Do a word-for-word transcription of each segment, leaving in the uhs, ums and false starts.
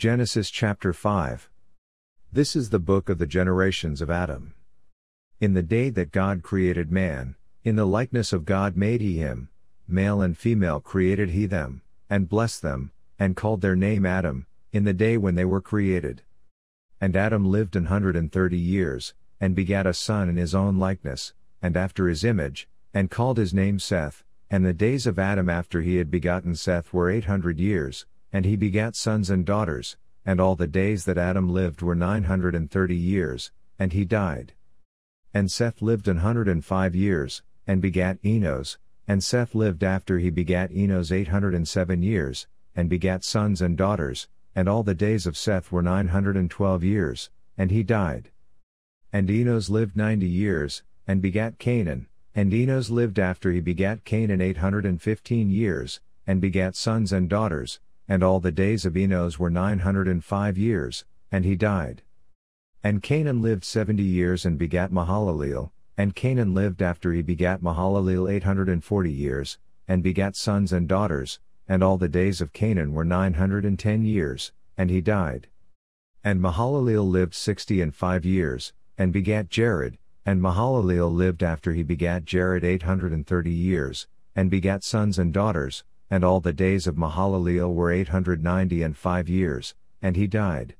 Genesis chapter five. This is the book of the generations of Adam. In the day that God created man, in the likeness of God made he him, male and female created he them, and blessed them, and called their name Adam, in the day when they were created. And Adam lived an hundred and thirty years, and begat a son in his own likeness, and after his image, and called his name Seth, and the days of Adam after he had begotten Seth were eight hundred years, and he begat sons and daughters, and all the days that Adam lived were nine hundred and thirty years, and he died. And Seth lived an hundred and five years, and begat Enos, and Seth lived after he begat Enos eight hundred and seven years, and begat sons and daughters, and all the days of Seth were nine hundred and twelve years, and he died. And Enos lived ninety years, and begat Canaan, and Enos lived after he begat Canaan eight hundred and fifteen years, and begat sons and daughters, and all the days of Enos were nine hundred and five years, and he died. And Canaan lived seventy years and begat Mahalaleel, and Canaan lived after he begat Mahalaleel eight hundred and forty years, and begat sons and daughters, and all the days of Canaan were nine hundred and ten years, and he died. And Mahalaleel lived sixty and five years, and begat Jared, and Mahalaleel lived after he begat Jared eight hundred and thirty years, and begat sons and daughters, and all the days of Mahalaleel were eight hundred ninety and five years, and he died.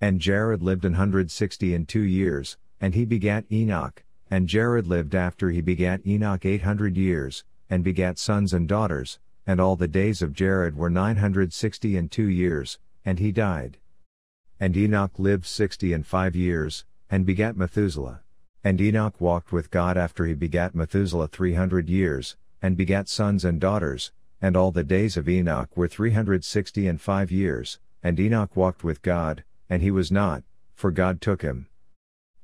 And Jared lived an hundred sixty and two years, and he begat Enoch, and Jared lived after he begat Enoch eight hundred years, and begat sons and daughters, and all the days of Jared were nine hundred sixty and two years, and he died. And Enoch lived sixty and five years, and begat Methuselah. And Enoch walked with God after he begat Methuselah three hundred years, and begat sons and daughters, and all the days of Enoch were three hundred sixty and five years, and Enoch walked with God, and he was not, for God took him.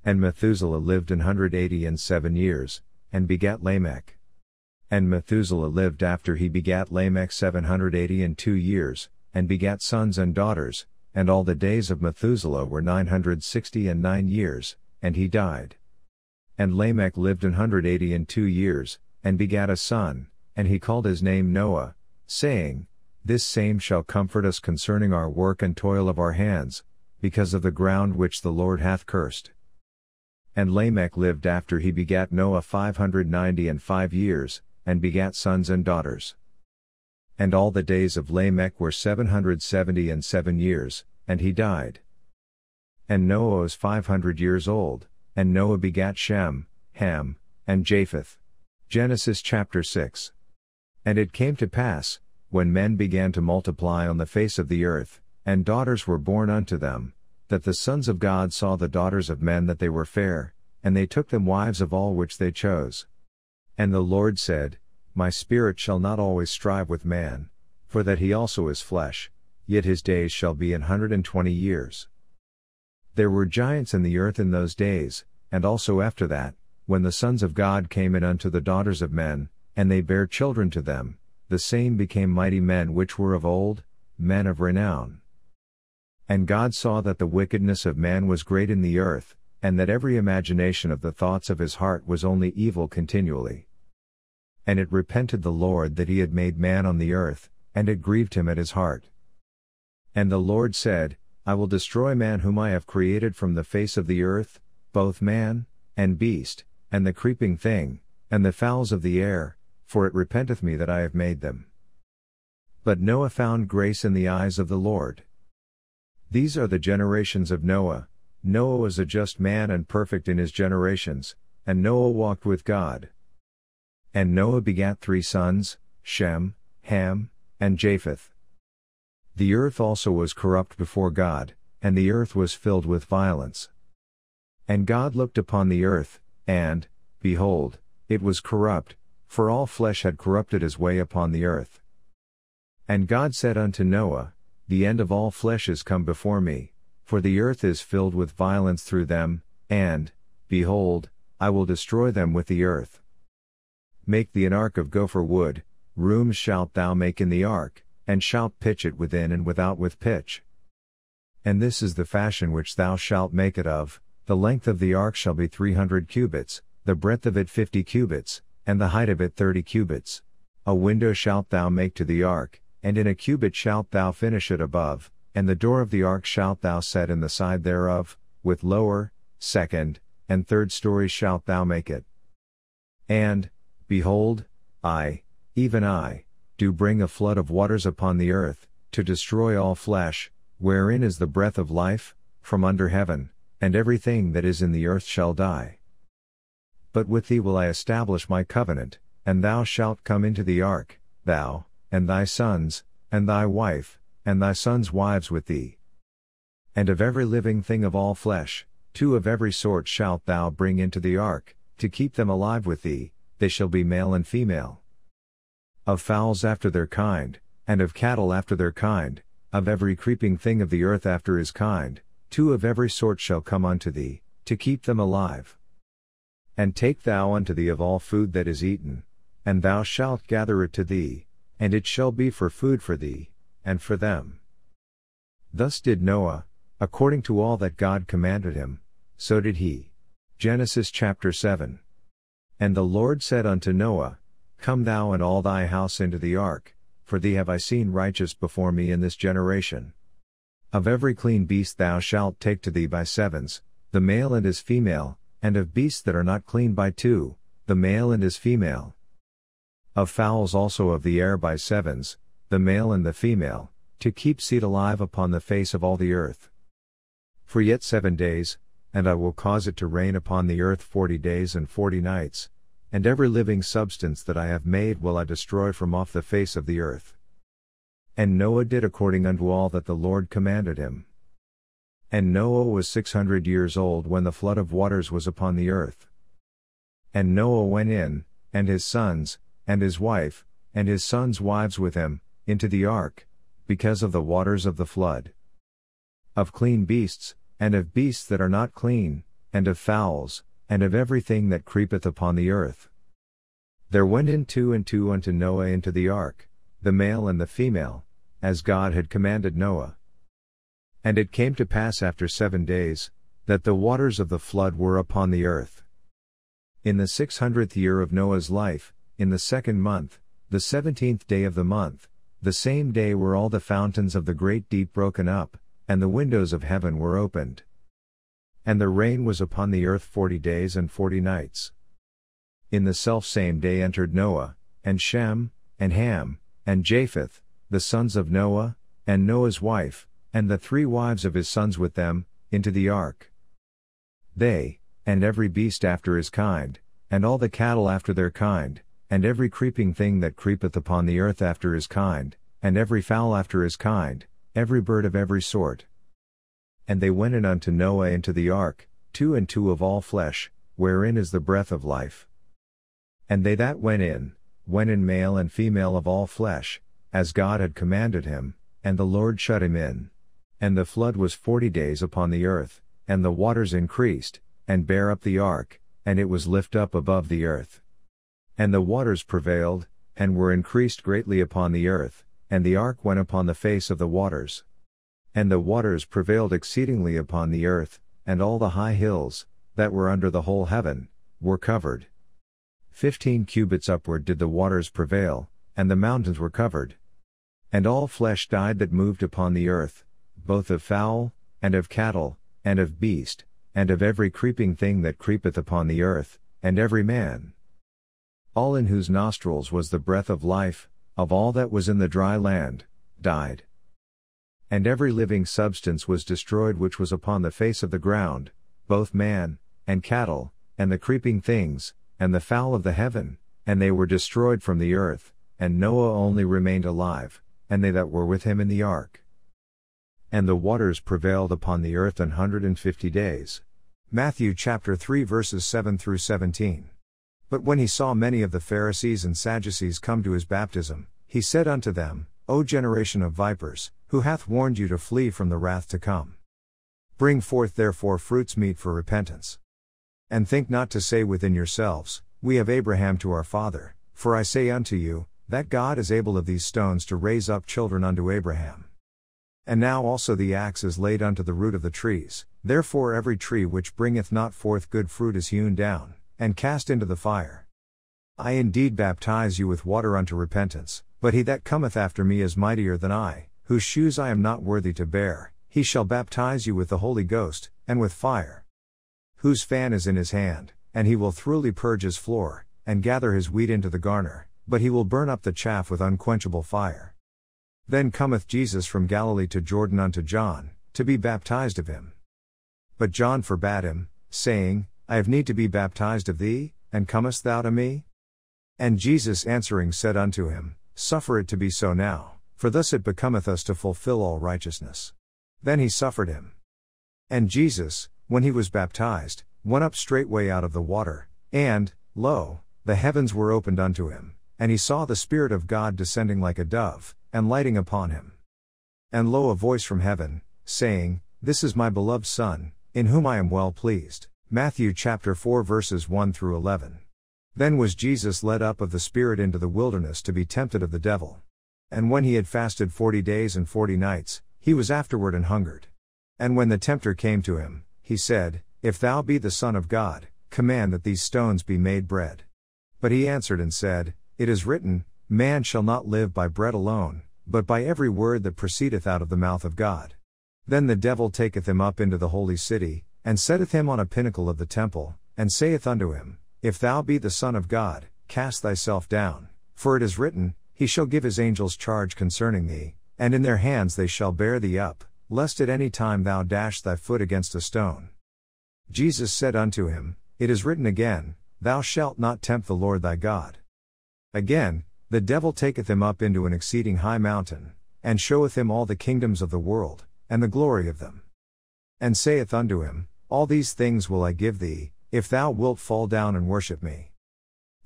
And Methuselah lived an hundred eighty and seven years, and begat Lamech. And Methuselah lived after he begat Lamech seven hundred eighty and two years, and begat sons and daughters, and all the days of Methuselah were nine hundred sixty and nine years, and he died. And Lamech lived an hundred eighty and two years, and begat a son, and he called his name Noah, saying, This same shall comfort us concerning our work and toil of our hands, because of the ground which the Lord hath cursed. And Lamech lived after he begat Noah five hundred ninety and five years, and begat sons and daughters. And all the days of Lamech were seven hundred seventy and seven years, and he died. And Noah was five hundred years old, and Noah begat Shem, Ham, and Japheth. Genesis chapter six. And it came to pass, when men began to multiply on the face of the earth, and daughters were born unto them, that the sons of God saw the daughters of men that they were fair, and they took them wives of all which they chose. And the Lord said, My spirit shall not always strive with man, for that he also is flesh, yet his days shall be an hundred and twenty years. There were giants in the earth in those days, and also after that, when the sons of God came in unto the daughters of men, and they bare children to them, the same became mighty men which were of old, men of renown. And God saw that the wickedness of man was great in the earth, and that every imagination of the thoughts of his heart was only evil continually. And it repented the Lord that he had made man on the earth, and it grieved him at his heart. And the Lord said, I will destroy man whom I have created from the face of the earth, both man, and beast, and the creeping thing, and the fowls of the air, for it repenteth me that I have made them. But Noah found grace in the eyes of the Lord. These are the generations of Noah. Noah was a just man and perfect in his generations, and Noah walked with God. And Noah begat three sons, Shem, Ham, and Japheth. The earth also was corrupt before God, and the earth was filled with violence. And God looked upon the earth, and, behold, it was corrupt, for all flesh had corrupted his way upon the earth. And God said unto Noah, The end of all flesh is come before me, for the earth is filled with violence through them, and, behold, I will destroy them with the earth. Make thee an ark of gopher wood, rooms shalt thou make in the ark, and shalt pitch it within and without with pitch. And this is the fashion which thou shalt make it of, the length of the ark shall be three hundred cubits, the breadth of it fifty cubits, and the height of it thirty cubits. A window shalt thou make to the ark, and in a cubit shalt thou finish it above, And the door of the ark shalt thou set in the side thereof, with lower, second, and third stories shalt thou make it. And, behold, I, even I, do bring a flood of waters upon the earth, to destroy all flesh, wherein is the breath of life, from under heaven, and everything that is in the earth shall die. But with thee will I establish my covenant, and thou shalt come into the ark, thou, and thy sons, and thy wife, and thy sons' wives with thee. And of every living thing of all flesh, two of every sort shalt thou bring into the ark, to keep them alive with thee, they shall be male and female. Of fowls after their kind, and of cattle after their kind, of every creeping thing of the earth after his kind, two of every sort shall come unto thee, to keep them alive. And take thou unto thee of all food that is eaten, and thou shalt gather it to thee, and it shall be for food for thee, and for them. Thus did Noah, according to all that God commanded him, so did he. Genesis chapter seven. And the Lord said unto Noah, Come thou and all thy house into the ark, for thee have I seen righteous before me in this generation. Of every clean beast thou shalt take to thee by sevens, the male and his female, and of beasts that are not clean by two, the male and his female. Of fowls also of the air by sevens, the male and the female, to keep seed alive upon the face of all the earth. For yet seven days, and I will cause it to rain upon the earth forty days and forty nights, and every living substance that I have made will I destroy from off the face of the earth. And Noah did according unto all that the Lord commanded him. And Noah was six hundred years old when the flood of waters was upon the earth. And Noah went in, and his sons, and his wife, and his sons' wives with him, into the ark, because of the waters of the flood. Of clean beasts, and of beasts that are not clean, and of fowls, and of everything that creepeth upon the earth. There went in two and two unto Noah into the ark, the male and the female, as God had commanded Noah. And it came to pass after seven days, that the waters of the flood were upon the earth. In the six hundredth year of Noah's life, in the second month, the seventeenth day of the month, the same day were all the fountains of the great deep broken up, and the windows of heaven were opened. And the rain was upon the earth forty days and forty nights. In the selfsame day entered Noah, and Shem, and Ham, and Japheth, the sons of Noah, and Noah's wife, and the three wives of his sons with them, into the ark. They, and every beast after his kind, and all the cattle after their kind, and every creeping thing that creepeth upon the earth after his kind, and every fowl after his kind, every bird of every sort. And they went in unto Noah into the ark, two and two of all flesh, wherein is the breath of life. And they that went in, went in male and female of all flesh, as God had commanded him, and the Lord shut him in. And the flood was forty days upon the earth, and the waters increased, and bare up the ark, and it was lift up above the earth. And the waters prevailed, and were increased greatly upon the earth, and the ark went upon the face of the waters. And the waters prevailed exceedingly upon the earth, and all the high hills, that were under the whole heaven, were covered. Fifteen cubits upward did the waters prevail, and the mountains were covered. And all flesh died that moved upon the earth, both of fowl, and of cattle, and of beast, and of every creeping thing that creepeth upon the earth, and every man. All in whose nostrils was the breath of life, of all that was in the dry land, died. And every living substance was destroyed which was upon the face of the ground, both man, and cattle, and the creeping things, and the fowl of the heaven, and they were destroyed from the earth, and Noah only remained alive, and they that were with him in the ark. And the waters prevailed upon the earth an hundred and fifty days. Matthew chapter three verses seven through seventeen. But when he saw many of the Pharisees and Sadducees come to his baptism, he said unto them, O generation of vipers, who hath warned you to flee from the wrath to come? Bring forth therefore fruits meet for repentance. And think not to say within yourselves, We have Abraham to our father, for I say unto you, that God is able of these stones to raise up children unto Abraham. And now also the axe is laid unto the root of the trees, therefore every tree which bringeth not forth good fruit is hewn down, and cast into the fire. I indeed baptize you with water unto repentance, but he that cometh after me is mightier than I, whose shoes I am not worthy to bear, he shall baptize you with the Holy Ghost, and with fire. Whose fan is in his hand, and he will thoroughly purge his floor, and gather his wheat into the garner, but he will burn up the chaff with unquenchable fire. Then cometh Jesus from Galilee to Jordan unto John, to be baptized of him. But John forbade him, saying, I have need to be baptized of thee, and comest thou to me? And Jesus answering said unto him, Suffer it to be so now, for thus it becometh us to fulfill all righteousness. Then he suffered him. And Jesus, when he was baptized, went up straightway out of the water, and, lo, the heavens were opened unto him, and he saw the Spirit of God descending like a dove, and lighting upon him. And lo, a voice from heaven, saying, This is my beloved Son, in whom I am well pleased. Matthew chapter four verses one through eleven. Then was Jesus led up of the Spirit into the wilderness to be tempted of the devil. And when he had fasted forty days and forty nights, he was afterward an hungered. And when the tempter came to him, he said, If thou be the Son of God, command that these stones be made bread. But he answered and said, It is written, Man shall not live by bread alone, but by every word that proceedeth out of the mouth of God. Then the devil taketh him up into the holy city, and setteth him on a pinnacle of the temple, and saith unto him, If thou be the Son of God, cast thyself down, for it is written, He shall give his angels charge concerning thee, and in their hands they shall bear thee up, lest at any time thou dash thy foot against a stone. Jesus said unto him, It is written again, Thou shalt not tempt the Lord thy God. Again, the devil taketh him up into an exceeding high mountain, and showeth him all the kingdoms of the world, and the glory of them. And saith unto him, All these things will I give thee, if thou wilt fall down and worship me.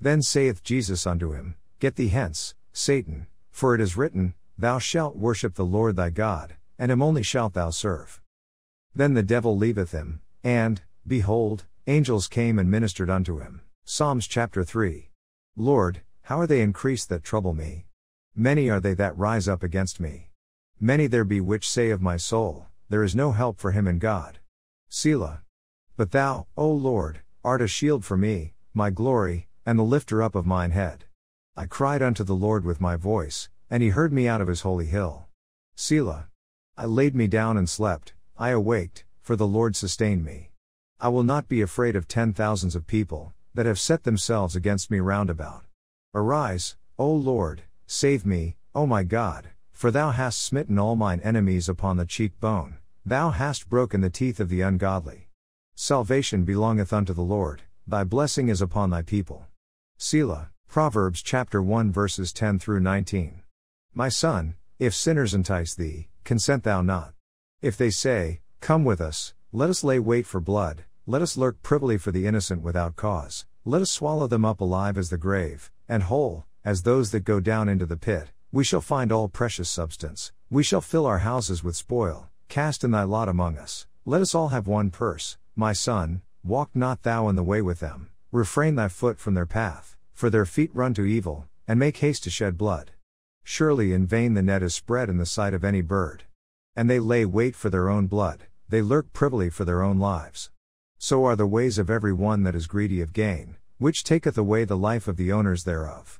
Then saith Jesus unto him, Get thee hence, Satan, for it is written, Thou shalt worship the Lord thy God, and him only shalt thou serve. Then the devil leaveth him, and, behold, angels came and ministered unto him. Psalms chapter three. Lord, how are they increased that trouble me? Many are they that rise up against me. Many there be which say of my soul, There is no help for him in God. Selah. But thou, O Lord, art a shield for me, my glory, and the lifter up of mine head. I cried unto the Lord with my voice, and he heard me out of his holy hill. Selah. I laid me down and slept, I awaked, for the Lord sustained me. I will not be afraid of ten thousands of people, that have set themselves against me round about. Arise, O Lord, save me, O my God, for thou hast smitten all mine enemies upon the cheekbone, thou hast broken the teeth of the ungodly. Salvation belongeth unto the Lord, thy blessing is upon thy people. Selah. Proverbs chapter one verses ten through nineteen. My son, if sinners entice thee, consent thou not. If they say, Come with us, let us lay wait for blood, let us lurk privily for the innocent without cause, let us swallow them up alive as the grave, and whole, as those that go down into the pit, we shall find all precious substance, we shall fill our houses with spoil, cast in thy lot among us, let us all have one purse. My son, walk not thou in the way with them, refrain thy foot from their path, for their feet run to evil, and make haste to shed blood. Surely in vain the net is spread in the sight of any bird. And they lay wait for their own blood, they lurk privily for their own lives. So are the ways of every one that is greedy of gain, which taketh away the life of the owners thereof.